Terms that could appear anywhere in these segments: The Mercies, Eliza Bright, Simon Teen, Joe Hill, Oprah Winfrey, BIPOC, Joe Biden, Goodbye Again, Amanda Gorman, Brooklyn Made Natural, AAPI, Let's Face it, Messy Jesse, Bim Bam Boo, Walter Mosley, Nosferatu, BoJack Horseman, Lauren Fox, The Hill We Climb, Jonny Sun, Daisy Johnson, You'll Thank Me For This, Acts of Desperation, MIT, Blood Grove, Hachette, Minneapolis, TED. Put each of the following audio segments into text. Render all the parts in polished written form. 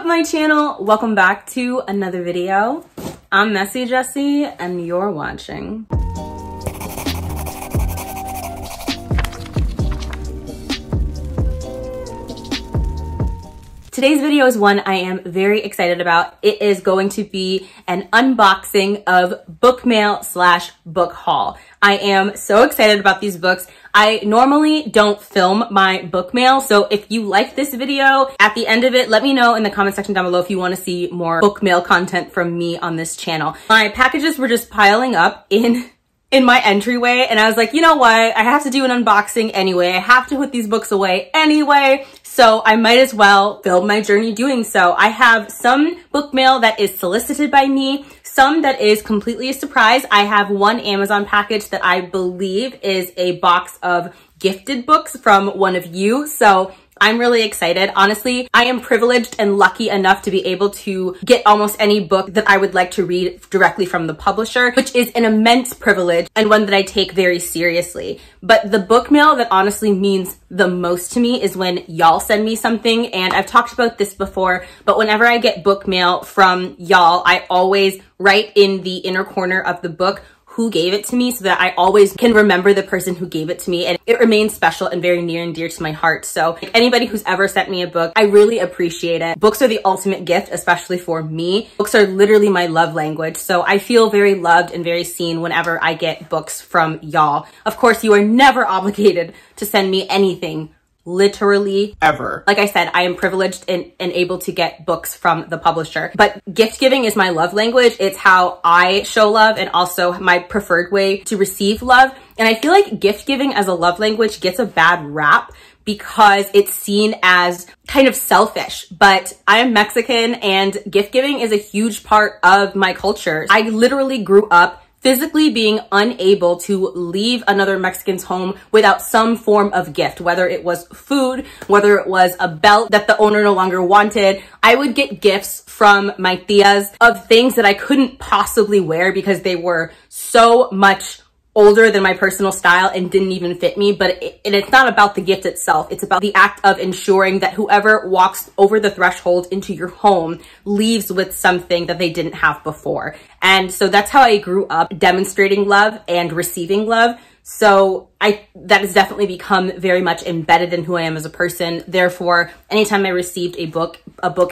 up, my channel? Welcome back to another video. I'm Messy Jessie, and you're watching. Today's video is one I am very excited about. It is going to be an unboxing of book mail slash book haul. I am so excited about these books. I normally don't film my book mail, so if you like this video, at the end of it, let me know in the comment section down below if you want to see more book mail content from me on this channel. My packages were just piling up in my entryway, and I was like, you know what? I have to do an unboxing anyway. I have to put these books away anyway, so I might as well film my journey doing so. I have some book mail that is solicited by me, some that is completely a surprise. I have one Amazon package that I believe is a box of gifted books from one of you, so I'm really excited. Honestly, I am privileged and lucky enough to be able to get almost any book that I would like to read directly from the publisher, which is an immense privilege and one that I take very seriously. But the book mail that honestly means the most to me is when y'all send me something, and I've talked about this before, but whenever I get book mail from y'all, I always write in the inner corner of the book who gave it to me so that I always can remember the person who gave it to me, and it remains special and very near and dear to my heart. So anybody who's ever sent me a book, I really appreciate it. Books are the ultimate gift, especially for me. Books are literally my love language, so I feel very loved and very seen whenever I get books from y'all. Of course, you are never obligated to send me anything, literally ever. Like I said, I am privileged and able to get books from the publisher, but gift giving is my love language. It's how I show love and also my preferred way to receive love. And I feel like gift giving as a love language gets a bad rap because it's seen as kind of selfish, but I am Mexican and gift giving is a huge part of my culture. I literally grew up physically being unable to leave another Mexican's home without some form of gift, whether it was food, whether it was a belt that the owner no longer wanted. I would get gifts from my tías of things that I couldn't possibly wear because they were so much older than my personal style and didn't even fit me. But it's not about the gift itself. It's about the act of ensuring that whoever walks over the threshold into your home leaves with something that they didn't have before. And so that's how I grew up, demonstrating love and receiving love. So that has definitely become very much embedded in who I am as a person. Therefore, anytime I received a book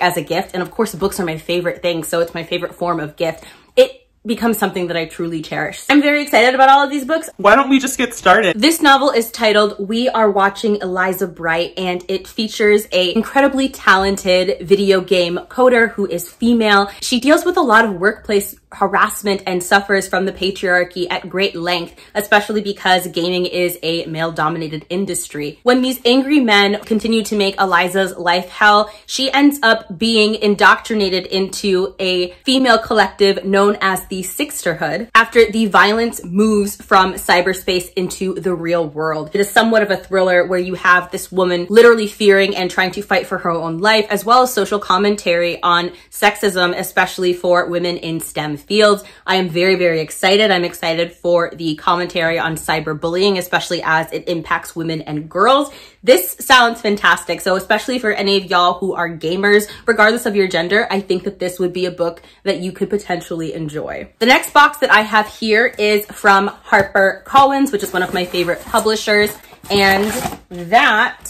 as a gift, and of course books are my favorite thing, so it's my favorite form of gift, it becomes something that I truly cherish. I'm very excited about all of these books. Why don't we just get started? This novel is titled We Are Watching Eliza Bright, and it features an incredibly talented video game coder who is female. She deals with a lot of workplace harassment and suffers from the patriarchy at great length, especially because gaming is a male-dominated industry. When these angry men continue to make Eliza's life hell, she ends up being indoctrinated into a female collective known as the Sixterhood after the violence moves from cyberspace into the real world. It is somewhat of a thriller where you have this woman literally fearing and trying to fight for her own life, as well as social commentary on sexism, especially for women in STEM fields. I am very, very excited. I'm excited for the commentary on cyberbullying, especially as it impacts women and girls. This sounds fantastic. So especially for any of y'all who are gamers, regardless of your gender, I think that this would be a book that you could potentially enjoy. The next box that I have here is from HarperCollins, which is one of my favorite publishers. And that,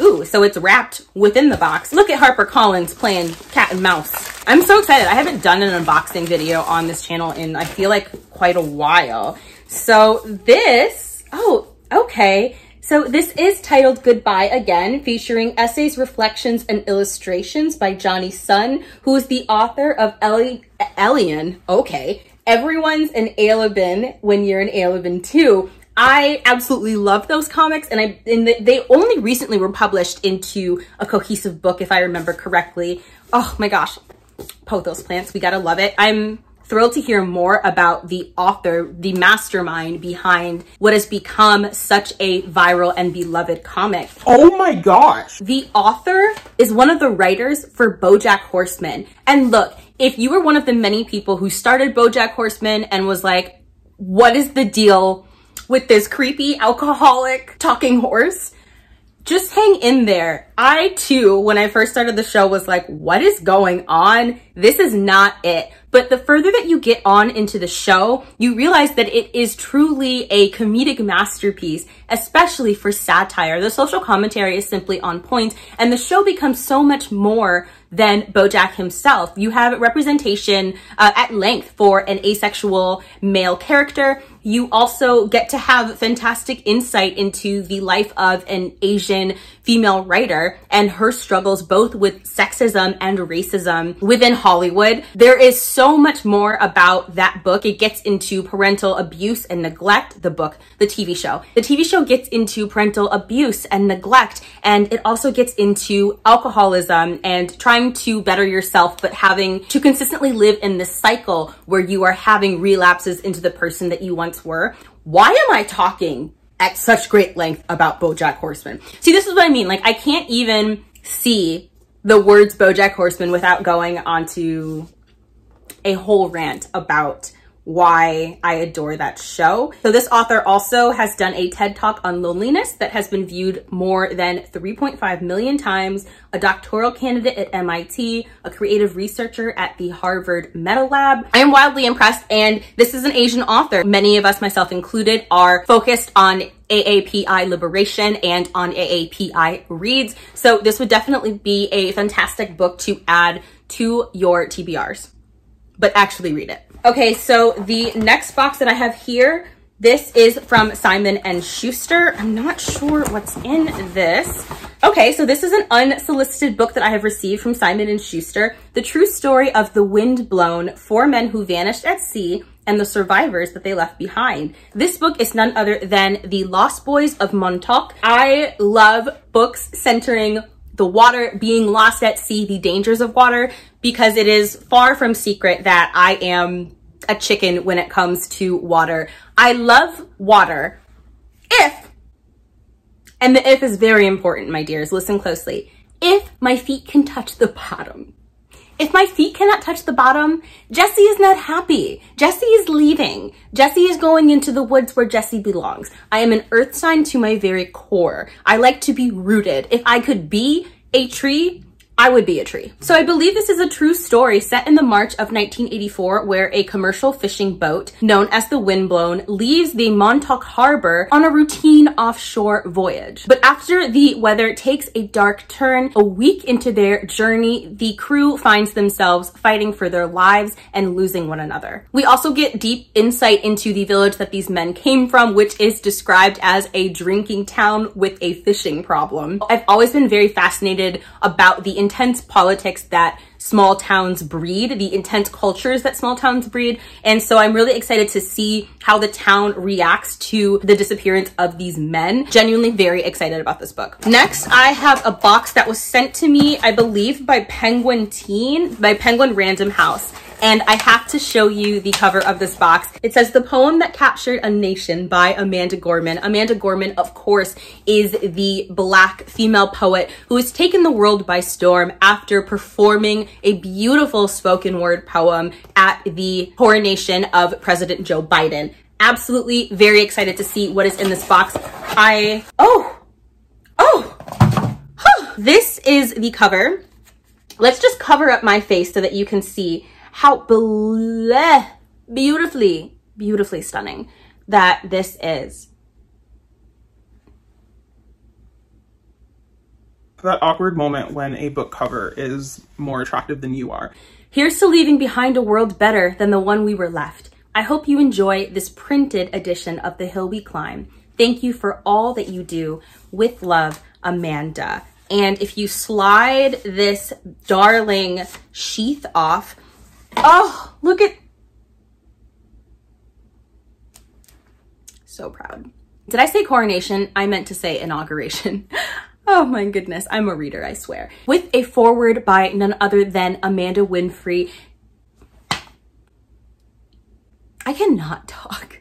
ooh, so it's wrapped within the box. Look at HarperCollins playing cat and mouse. I'm so excited. I haven't done an unboxing video on this channel in, I feel like, quite a while. So this, oh, okay. So this is titled Goodbye Again, featuring essays, reflections, and illustrations by Jonny Sun, who is the author of Alien, okay, Everyone's an Alien When You're an Alien Too. I absolutely love those comics, and they only recently were published into a cohesive book, if I remember correctly. Oh my gosh. Pothos plants, we gotta love it. I'm thrilled to hear more about the author, the mastermind behind what has become such a viral and beloved comic. Oh my gosh. The author is one of the writers for BoJack Horseman. And look, if you were one of the many people who started BoJack Horseman and was like, what is the deal with this creepy alcoholic talking horse? just hang in there. I too, when I first started the show, was like, what is going on? This is not it. But the further that you get on into the show, you realize that it is truly a comedic masterpiece, especially for satire. The social commentary is simply on point, and the show becomes so much more than BoJack himself. You have representation at length for an asexual male character. You also get to have fantastic insight into the life of an Asian female writer and her struggles both with sexism and racism within Hollywood. There is so much more about that book. It gets into parental abuse and neglect, the book, the TV show. The TV show gets into parental abuse and neglect, and it also gets into alcoholism and trying to better yourself, but having to consistently live in this cycle where you are having relapses into the person that you once were. Why am I talking at such great length about BoJack Horseman? See, this is what I mean. Like, I can't even see the words BoJack Horseman without going onto a whole rant about why I adore that show. So this author also has done a TED Talk on loneliness that has been viewed more than 3.5 million times, a doctoral candidate at MIT, a creative researcher at the Harvard Meta Lab. I am wildly impressed, and this is an Asian author. Many of us, myself included, are focused on AAPI liberation and on AAPI reads. So this would definitely be a fantastic book to add to your TBRs, but actually read it. Okay, so the next box that I have here, this is from Simon and Schuster. I'm not sure what's in this. Okay, so this is an unsolicited book that I have received from Simon and Schuster, the true story of the Windblown, four men who vanished at sea and the survivors that they left behind. This book is none other than The Lost Boys of Montauk. I love books centering the water, being lost at sea, the dangers of water, because it is far from secret that I am a chicken when it comes to water. I love water if, and the if is very important, my dears, listen closely, if my feet can touch the bottom. If my feet cannot touch the bottom, Jesse is not happy. Jesse is leaving. Jesse is going into the woods where Jesse belongs. I am an earth sign to my very core. I like to be rooted. If I could be a tree, I would be a tree. So I believe this is a true story set in the March of 1984, where a commercial fishing boat known as the Windblown leaves the Montauk Harbor on a routine offshore voyage. But after the weather takes a dark turn, a week into their journey, the crew finds themselves fighting for their lives and losing one another. We also get deep insight into the village that these men came from, which is described as a drinking town with a fishing problem. I've always been very fascinated about the intense politics that small towns breed, the intense cultures that small towns breed. And so I'm really excited to see how the town reacts to the disappearance of these men. Genuinely very excited about this book. Next, I have a box that was sent to me, I believe, by Penguin Random House. And I have to show you the cover of this box. It says The Poem That Captured a Nation by Amanda Gorman. Amanda Gorman, of course, is the Black female poet who has taken the world by storm after performing a beautiful spoken word poem at the coronation of President Joe Biden. Absolutely very excited to see what is in this box. This is the cover. Let's just cover up my face so that you can see how beautifully stunning that this is. That awkward moment when a book cover is more attractive than you are. Here's to leaving behind a world better than the one we were left. I hope you enjoy this printed edition of The Hill We Climb. Thank you for all that you do. With love, Amanda. And if you slide this darling sheath off, oh, look at, so proud. Did I say coronation? I meant to say inauguration. Oh my goodness, I'm a reader, I swear. With a foreword by none other than Amanda Winfrey. I cannot talk.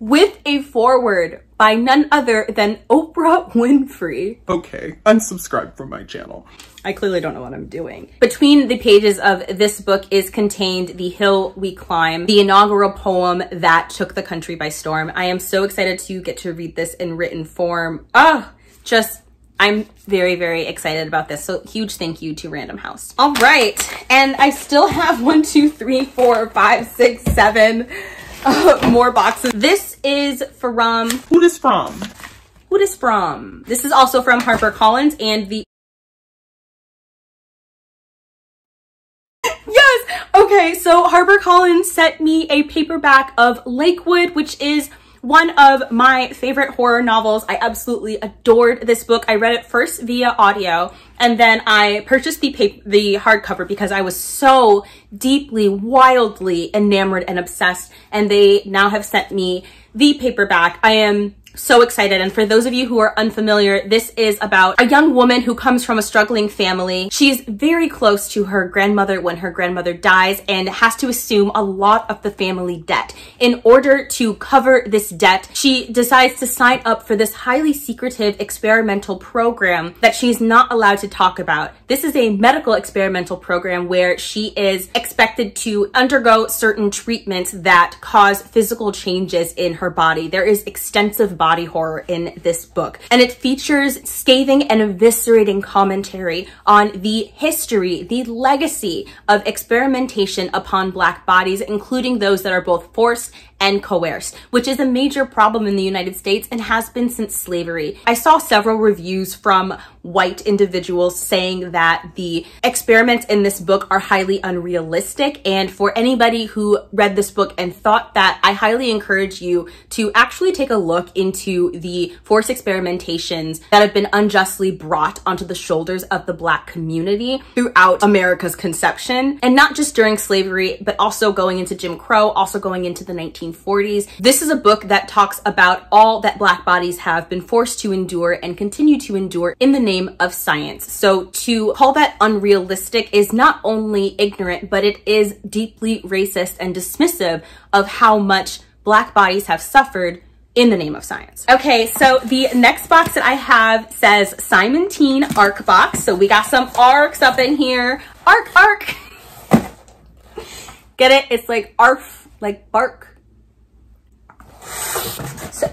With a foreword by none other than Oprah Winfrey. Okay, unsubscribe from my channel. I clearly don't know what I'm doing. Between the pages of this book is contained The Hill We Climb, the inaugural poem that took the country by storm. I am so excited to get to read this in written form. Oh, just, I'm very, very excited about this. So huge thank you to Random House. All right. And I still have 1, 2, 3, 4, 5, 6, 7 more boxes. This is from... Who this from? This is also from HarperCollins and the... Yes! Okay, so HarperCollins sent me a paperback of Lakewood, which is one of my favorite horror novels. I absolutely adored this book. I read it first via audio, and then I purchased the hardcover because I was so deeply, wildly enamored and obsessed, and they now have sent me the paperback. I am so excited. And for those of you who are unfamiliar, this is about a young woman who comes from a struggling family. She's very close to her grandmother when her grandmother dies and has to assume a lot of the family debt. In order to cover this debt, she decides to sign up for this highly secretive experimental program that she's not allowed to talk about. This is a medical experimental program where she is expected to undergo certain treatments that cause physical changes in her body. There is extensive body horror in this book, and it features scathing and eviscerating commentary on the history, the legacy of experimentation upon Black bodies, including those that are both forced and coerced, which is a major problem in the United States and has been since slavery. I saw several reviews from white individuals saying that the experiments in this book are highly unrealistic, and for anybody who read this book and thought that, I highly encourage you to actually take a look into the forced experimentations that have been unjustly brought onto the shoulders of the Black community throughout America's conception, and not just during slavery, but also going into Jim Crow, also going into the 1940s. This is a book that talks about all that Black bodies have been forced to endure and continue to endure in the name of science. So to call that unrealistic is not only ignorant, but it is deeply racist and dismissive of how much Black bodies have suffered in the name of science. Okay, so the next box that I have says Simon Teen Arc Box. So we got some arcs up in here. Arc, arc. Get it? It's like arf, like bark. So.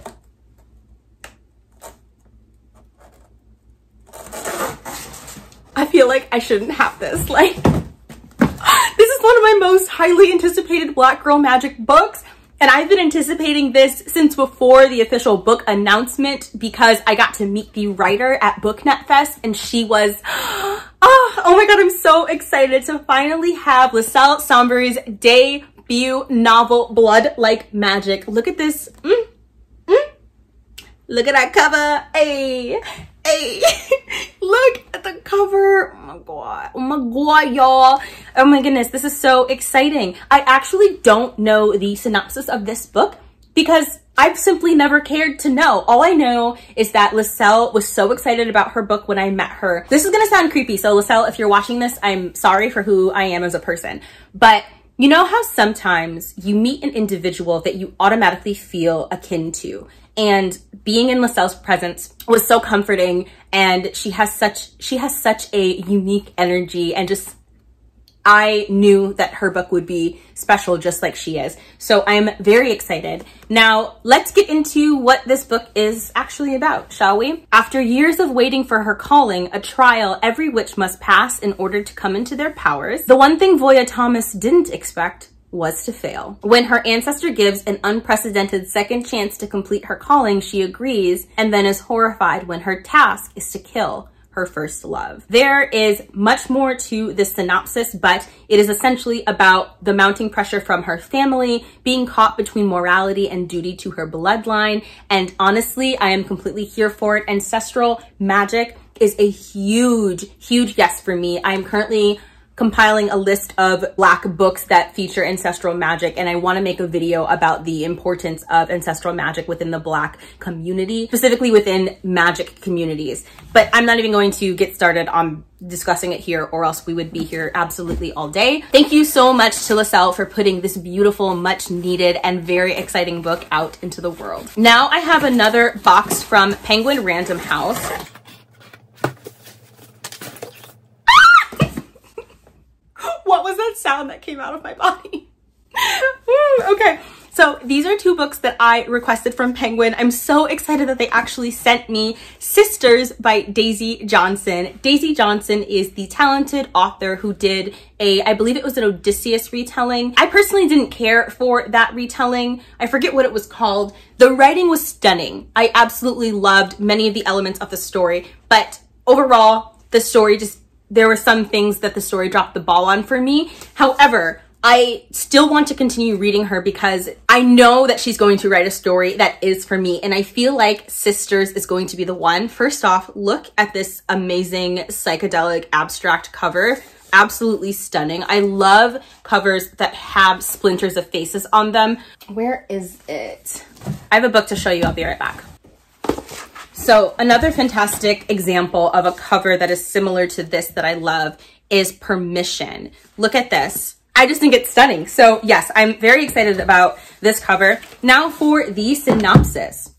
I feel like I shouldn't have this. Like, this is one of my most highly anticipated Black Girl Magic books. And I've been anticipating this since before the official book announcement because I got to meet the writer at BookNet Fest, and she was, oh my God, I'm so excited to finally have LaSalle Sombury's debut novel, Blood Like Magic. Look at this. Look at that cover. Hey, hey. Look at the cover. Oh my God, y'all. Oh my goodness, this is so exciting. I actually don't know the synopsis of this book because I've simply never cared to know. All I know is that LaSalle was so excited about her book when I met her. This is gonna sound creepy, so LaSalle, if you're watching this, I'm sorry for who I am as a person, but you know how sometimes you meet an individual that you automatically feel akin to? And being in LaSalle's presence was so comforting, and she has such a unique energy, and just, I knew that her book would be special just like she is. So I'm very excited. Now let's get into what this book is actually about, shall we? After years of waiting for her calling, a trial every witch must pass in order to come into their powers, the one thing Voya Thomas didn't expect was to fail. When her ancestor gives an unprecedented second chance to complete her calling, she agrees, and then is horrified when her task is to kill her first love. There is much more to this synopsis, but it is essentially about the mounting pressure from her family, being caught between morality and duty to her bloodline, and honestly, I am completely here for it. Ancestral magic is a huge, huge yes for me. I am currently compiling a list of Black books that feature ancestral magic, and I want to make a video about the importance of ancestral magic within the Black community, specifically within magic communities. But I'm not even going to get started on discussing it here, or else we would be here absolutely all day. Thank you so much to LaSalle for putting this beautiful, much needed, and very exciting book out into the world. Now I have another box from Penguin Random House. What was that sound that came out of my body? Okay, So these are two books that I requested from Penguin. I'm so excited that they actually sent me Sisters by Daisy Johnson. Daisy Johnson is the talented author who did I believe it was an Odysseus retelling. I personally didn't care for that retelling. I forget what it was called. The writing was stunning. I absolutely loved many of the elements of the story, but overall, the story just, there were some things that the story dropped the ball on for me. However, I still want to continue reading her because I know that she's going to write a story that is for me. And I feel like Sisters is going to be the one. First off, look at this amazing psychedelic abstract cover. Absolutely stunning. I love covers that have splinters of faces on them. Where is it? I have a book to show you. I'll be right back. So another fantastic example of a cover that is similar to this that I love is Permission. Look at this. I just think it's stunning. So yes, I'm very excited about this cover. Now for the synopsis.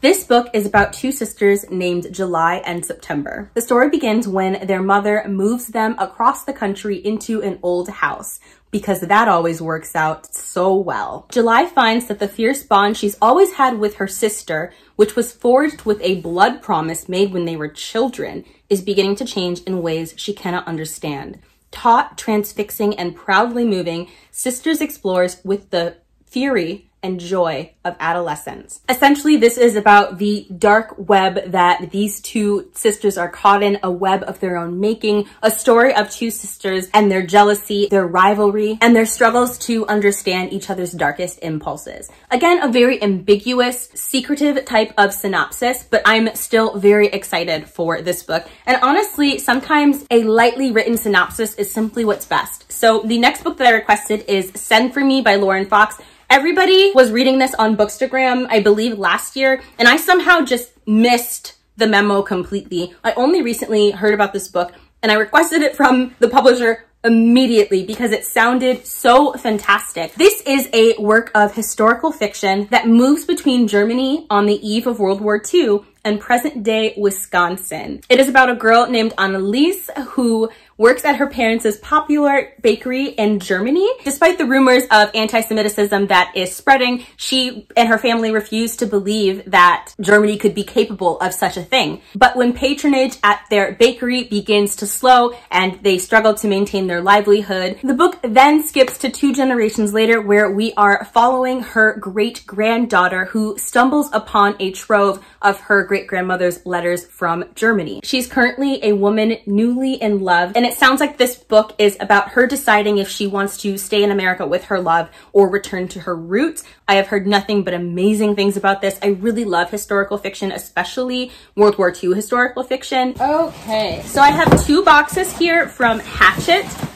This book is about two sisters named July and September. The story begins when their mother moves them across the country into an old house, because that always works out so well. July finds that the fierce bond she's always had with her sister, which was forged with a blood promise made when they were children, is beginning to change in ways she cannot understand. Taut, transfixing, and proudly moving, Sisters explores with the fury and joy of adolescence. Essentially, this is about the dark web that these two sisters are caught in, a web of their own making, a story of two sisters and their jealousy, their rivalry, and their struggles to understand each other's darkest impulses. Again, a very ambiguous, secretive type of synopsis, but I'm still very excited for this book. And honestly, sometimes a lightly written synopsis is simply what's best. So the next book that I requested is Send for Me by Lauren Fox. Everybody was reading this on Bookstagram, I believe, last year, and I somehow just missed the memo completely. I only recently heard about this book, and I requested it from the publisher immediately because it sounded so fantastic. This is a work of historical fiction that moves between Germany on the eve of World War II and present-day Wisconsin. It is about a girl named Anneliese who works at her parents' popular bakery in Germany. Despite the rumors of anti-Semitism that is spreading, she and her family refuse to believe that Germany could be capable of such a thing. But when patronage at their bakery begins to slow and they struggle to maintain their livelihood, the book then skips to 2 generations later, where we are following her great-granddaughter who stumbles upon a trove of her great-grandmother's letters from Germany. She's currently a woman newly in love, and it sounds like this book is about her deciding if she wants to stay in America with her love or return to her roots. I have heard nothing but amazing things about this. I really love historical fiction, especially World War II historical fiction. Okay, so I have 2 boxes here from Hachette,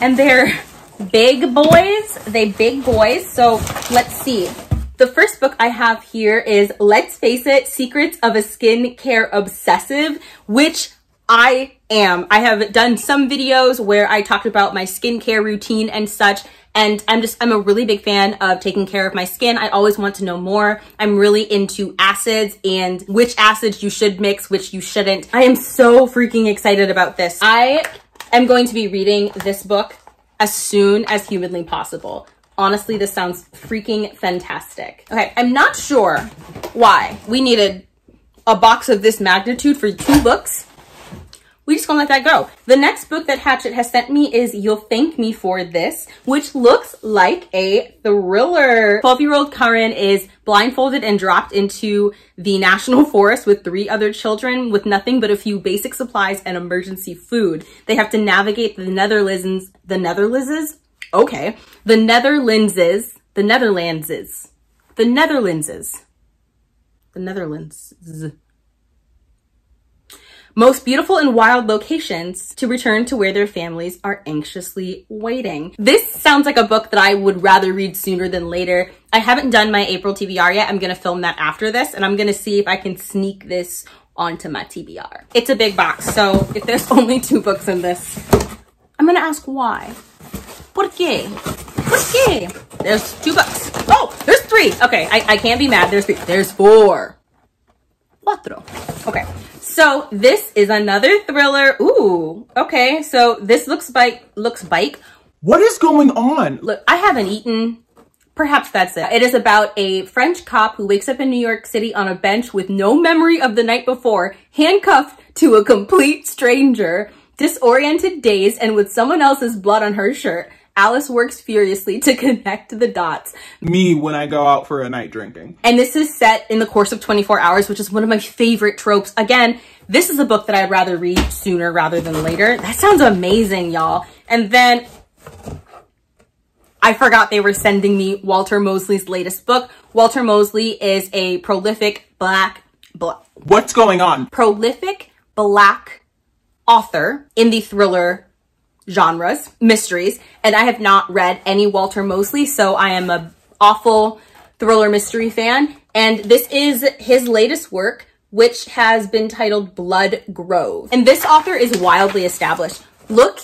and they're big boys. So let's see. The first book I have here is Let's Face It, Secrets of a Skincare Obsessive, which I am. I have done some videos where I talked about my skincare routine and such, and I'm a really big fan of taking care of my skin. I always want to know more. I'm really into acids and which acids you should mix, which you shouldn't. I am so freaking excited about this. I am going to be reading this book as soon as humanly possible. Honestly, this sounds freaking fantastic. Okay, I'm not sure why we needed a box of this magnitude for 2 books. We just gonna let that go. The next book that Hachette has sent me is You'll Thank Me For This, which looks like a thriller. 12-year-old Karen is blindfolded and dropped into the national forest with 3 other children with nothing but a few basic supplies and emergency food. They have to navigate the Netherlands' most beautiful and wild locations to return to where their families are anxiously waiting. This sounds like a book that I would rather read sooner than later. I haven't done my April TBR yet. I'm gonna film that after this, and I'm gonna see if I can sneak this onto my TBR. It's a big box, so if there's only 2 books in this, I'm gonna ask why. Por qué? There's 2 books. Oh, there's 3. Okay, I can't be mad. There's 3. There's 4. Cuatro. Okay, so this is another thriller. Ooh, okay, so this looks like What is going on? Look, I haven't eaten. Perhaps that's it. It is about a French cop who wakes up in New York City on a bench with no memory of the night before, handcuffed to a complete stranger, disoriented, dazed, and with someone else's blood on her shirt. Alice works furiously to connect the dots. Me when I go out for a night drinking. And this is set in the course of 24 hours, which is one of my favorite tropes. Again, this is a book that I'd rather read sooner rather than later. That sounds amazing, y'all. And then I forgot they were sending me Walter Mosley's latest book. Walter Mosley is a prolific black author in the thriller genres, mysteries, and I have not read any Walter Mosley, so I am an awful thriller mystery fan. And this is his latest work, which has been titled Blood Grove. And this author is wildly established. Look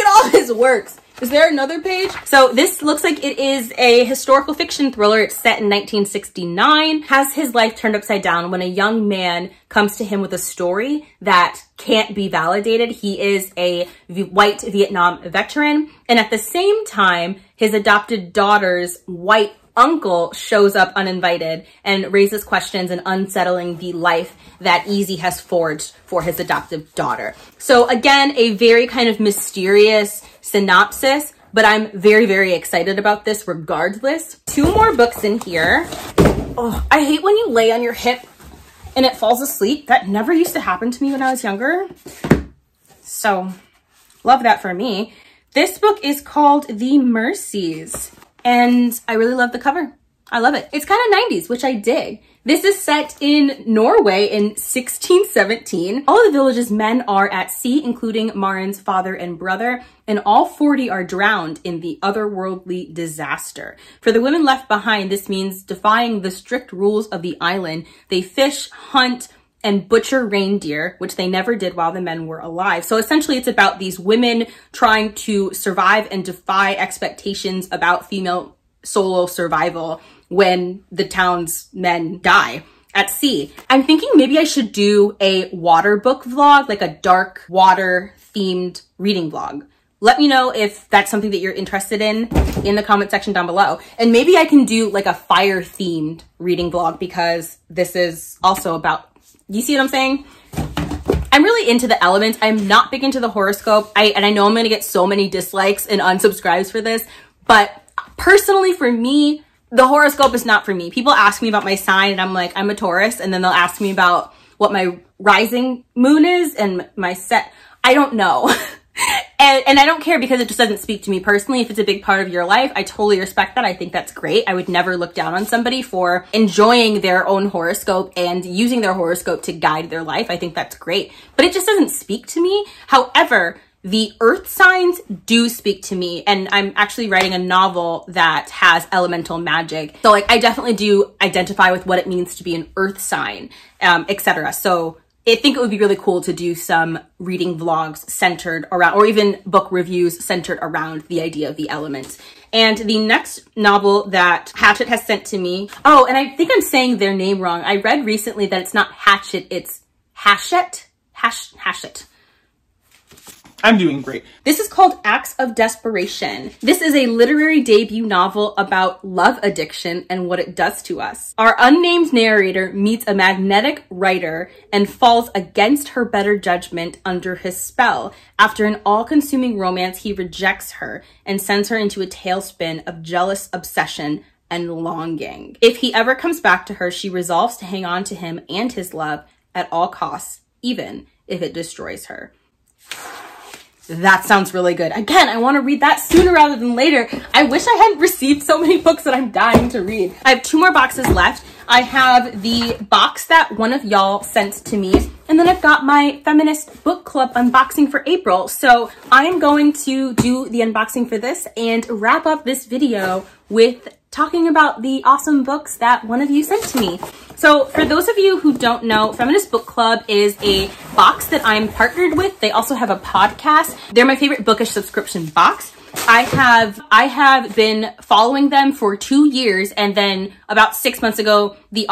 at all his works. Is there another page? So this looks like it is a historical fiction thriller. It's set in 1969. Has his life turned upside down when a young man comes to him with a story that can't be validated. He is a white Vietnam veteran. And at the same time, his adopted daughter's white uncle shows up uninvited and raises questions and unsettling the life that Easy has forged for his adoptive daughter. So again, a very kind of mysterious synopsis, but I'm very, very excited about this regardless. Two more books in here. Oh, I hate when you lay on your hip and it falls asleep. That never used to happen to me when I was younger. So love that for me. This book is called The Mercies. And I really love the cover. I love it. It's kind of 90s, which I dig. This is set in Norway in 1617. All of the village's men are at sea, including Marin's father and brother, and all 40 are drowned in the otherworldly disaster. For the women left behind, this means defying the strict rules of the island. They fish, hunt, and butcher reindeer, which they never did while the men were alive. So essentially it's about these women trying to survive and defy expectations about female solo survival when the town's men die at sea. I'm thinking maybe I should do a water book vlog, like a dark water themed reading vlog. Let me know if that's something that you're interested in the comment section down below. And maybe I can do like a fire themed reading vlog because this is also about, you see what I'm saying? I'm really into the elements. I'm not big into the horoscope. And I know I'm going to get so many dislikes and unsubscribes for this, but personally for me, the horoscope is not for me. People ask me about my sign and I'm like, I'm a Taurus. And then they'll ask me about what my rising moon is and my set. I don't know. and I don't care because it just doesn't speak to me personally. If it's a big part of your life, I totally respect that. I think that's great. I would never look down on somebody for enjoying their own horoscope and using their horoscope to guide their life. I think that's great, but it just doesn't speak to me. However, the earth signs do speak to me, and I'm actually writing a novel that has elemental magic. So like I definitely do identify with what it means to be an earth sign, etc. So I think it would be really cool to do some reading vlogs centered around, or even book reviews centered around the idea of the elements. And the next novel that Hachette has sent to me, oh, and I think I'm saying their name wrong. I read recently that it's not Hachette, it's Hachette. Hachette. I'm doing great. This is called Acts of Desperation. This is a literary debut novel about love addiction and what it does to us. Our unnamed narrator meets a magnetic writer and falls against her better judgment under his spell. After an all-consuming romance, he rejects her and sends her into a tailspin of jealous obsession and longing. If he ever comes back to her, she resolves to hang on to him and his love at all costs, even if it destroys her. That sounds really good. Again, I want to read that sooner rather than later. I wish I hadn't received so many books that I'm dying to read. I have two more boxes left. I have the box that one of y'all sent to me, and then I've got my Feminist Book Club unboxing for April. So I'm going to do the unboxing for this and wrap up this video with talking about the awesome books that one of you sent to me. So for those of you who don't know, Feminist Book Club is a box that I'm partnered with. They also have a podcast. They're my favorite bookish subscription box. I have been following them for 2 years, and then about 6 months ago, the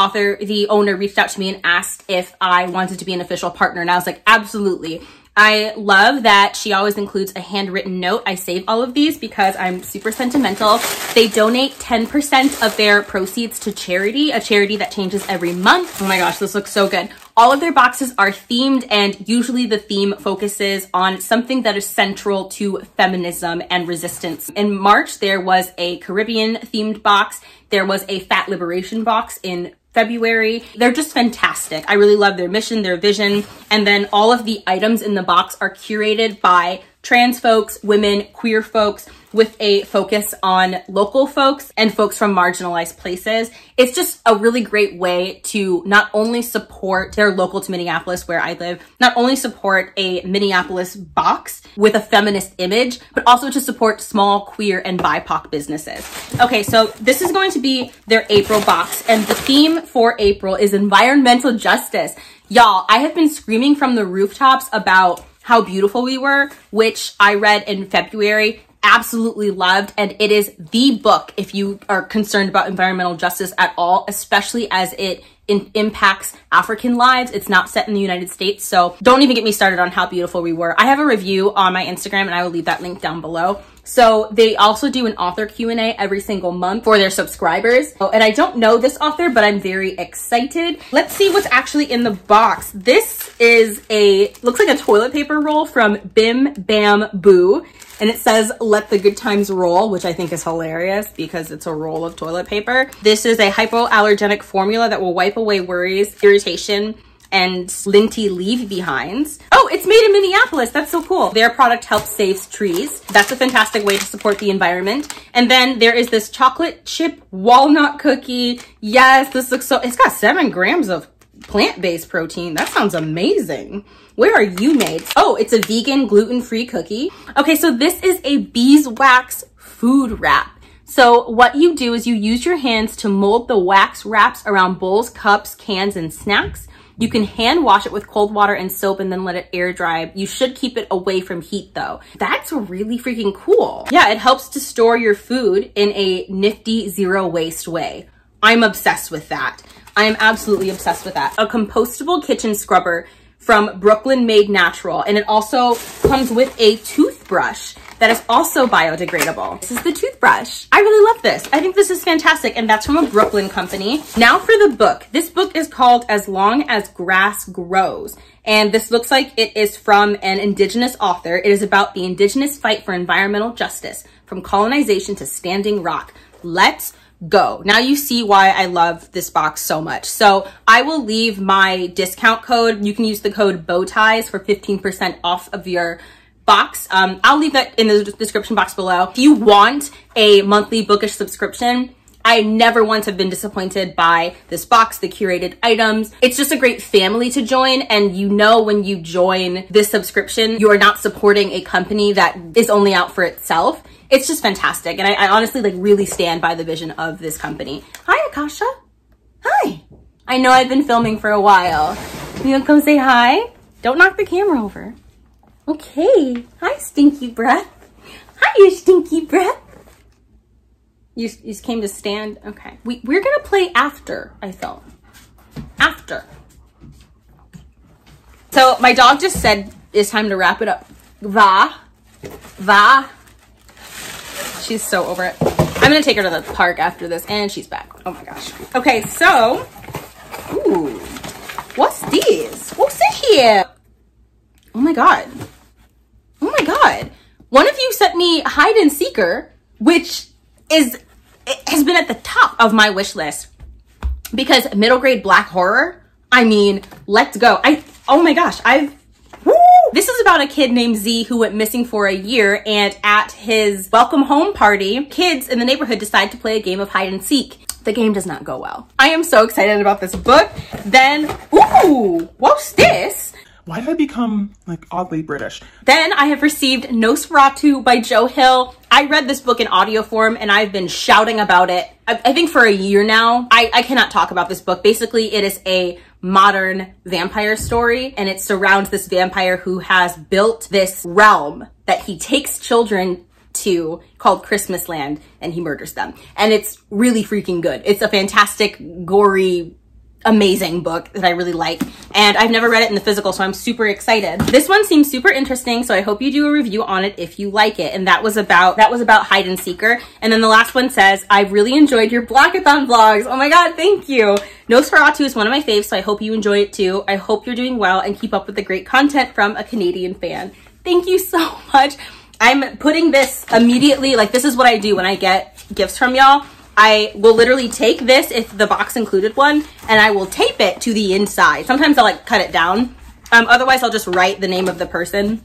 owner reached out to me and asked if I wanted to be an official partner. And I was like, absolutely. I love that she always includes a handwritten note. I save all of these because I'm super sentimental. They donate 10% of their proceeds to charity, a charity that changes every month. Oh my gosh, this looks so good. All of their boxes are themed, and usually the theme focuses on something that is central to feminism and resistance. In March, there was a Caribbean themed box. There was a fat liberation box in February. They're just fantastic. I really love their mission, their vision. And then all of the items in the box are curated by trans folks, women, queer folks, with a focus on local folks and folks from marginalized places. It's just a really great way to not only support their local to Minneapolis, where I live, not only support a Minneapolis box with a feminist image, but also to support small queer and BIPOC businesses. Okay, so this is going to be their April box, and the theme for April is environmental justice. Y'all, I have been screaming from the rooftops about How Beautiful We Were, which I read in February, absolutely loved, and it is the book if you are concerned about environmental justice at all, especially as it impacts African lives. It's not set in the United States, so don't even get me started on How Beautiful We Were. I have a review on my Instagram, and I will leave that link down below. So they also do an author Q&A every single month for their subscribers. Oh, and I don't know this author, but I'm very excited. Let's see what's actually in the box. This is a, looks like a toilet paper roll from Bim Bam Boo. And it says, "Let the good times roll," which I think is hilarious because it's a roll of toilet paper. This is a hypoallergenic formula that will wipe away worries, irritation, and linty leave behinds. Oh, it's made in Minneapolis. That's so cool. Their product helps save trees. That's a fantastic way to support the environment. And then there is this chocolate chip walnut cookie. Yes, this looks so, it's got 7 grams of plant-based protein. That sounds amazing. Where are you made? Oh, it's a vegan gluten-free cookie. Okay, so this is a beeswax food wrap. So what you do is you use your hands to mold the wax wraps around bowls, cups, cans, and snacks. You can hand wash it with cold water and soap and then let it air dry. You should keep it away from heat though. That's really freaking cool. Yeah, it helps to store your food in a nifty zero waste way. I'm obsessed with that. I am absolutely obsessed with that. A compostable kitchen scrubber from Brooklyn Made Natural, and it also comes with a toothbrush that is also biodegradable. This is the toothbrush. I really love this. I think this is fantastic, and that's from a Brooklyn company. Now for the book. This book is called As Long as Grass Grows, and this looks like it is from an indigenous author. It is about the indigenous fight for environmental justice, from colonization to Standing Rock. Let's go. Now you see why I love this box so much. So I will leave my discount code. You can use the code BOWTIES for 15% off of your box. I'll leave that in the description box below. If you want a monthly bookish subscription, I never once have been disappointed by this box, the curated items. It's just a great family to join. And you know, when you join this subscription, you are not supporting a company that is only out for itself. It's just fantastic. And I honestly like really stand by the vision of this company. Hi, Akasha. Hi. I know I've been filming for a while. You gonna come say hi? Don't knock the camera over. Okay. Hi, stinky breath. Hi, you stinky breath. You just came to stand. Okay. We're going to play after, I thought. After. So my dog just said it's time to wrap it up. Va. Va. She's so over it. I'm going to take her to the park after this, and she's back. Oh my gosh. Okay, so. Ooh. What's this? What's in here? Oh my God. Oh my God. One of you sent me Hide and Seeker, which has been at the top of my wish list because middle grade black horror, I mean, let's go. Oh my gosh, woo! This is about a kid named Z who went missing for a year, and at his welcome home party, kids in the neighborhood decide to play a game of hide and seek. The game does not go well. I am so excited about this book. Then, ooh, what's this? Why did I become like oddly British? Then I have received Nosferatu by Joe Hill. I read this book in audio form, and I've been shouting about it. I think for a year now. I cannot talk about this book. Basically, it is a modern vampire story, and it surrounds this vampire who has built this realm that he takes children to called Christmasland, and he murders them. And it's really freaking good. It's a fantastic, gory, amazing book that I really like, and I've never read it in the physical, so I'm super excited. This one seems super interesting, so I hope you do a review on it if you like it. And that was about Hide and Seeker. And then the last one says, I really enjoyed your Blockathon vlogs. Oh my god, thank you. Nosferatu is one of my faves, so I hope you enjoy it too. I hope you're doing well and keep up with the great content from a Canadian fan. Thank you so much. I'm putting this immediately, like this is what I do when I get gifts from y'all. I will literally take this, if the box included one, and I will tape it to the inside. Sometimes I'll like cut it down. Otherwise, I'll just write the name of the person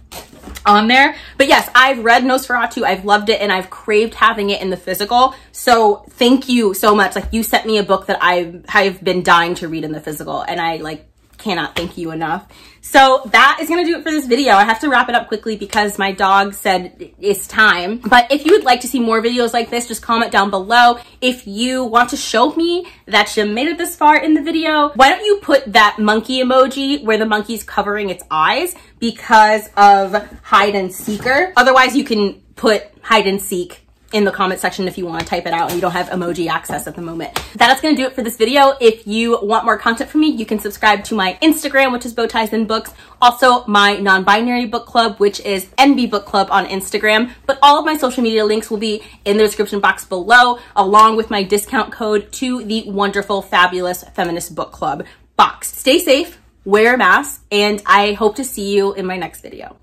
on there. But yes, I've read Nosferatu, I've loved it, and I've craved having it in the physical. So thank you so much. Like, you sent me a book that I've been dying to read in the physical, and I like cannot thank you enough. So that is going to do it for this video. I have to wrap it up quickly because my dog said it's time. But if you would like to see more videos like this, just comment down below. If you want to show me that you made it this far in the video, why don't you put that monkey emoji where the monkey's covering its eyes because of Hide and Seeker. Otherwise, you can put Hide and Seek in the comment section if you want to type it out and you don't have emoji access at the moment. That's going to do it for this video. If you want more content from me, you can subscribe to my Instagram, which is Bowties and Books. Also, my non-binary book club, which is NB Book Club on Instagram. But all of my social media links will be in the description box below, along with my discount code to the wonderful, fabulous Feminist Book Club box. Stay safe, wear a mask, and I hope to see you in my next video.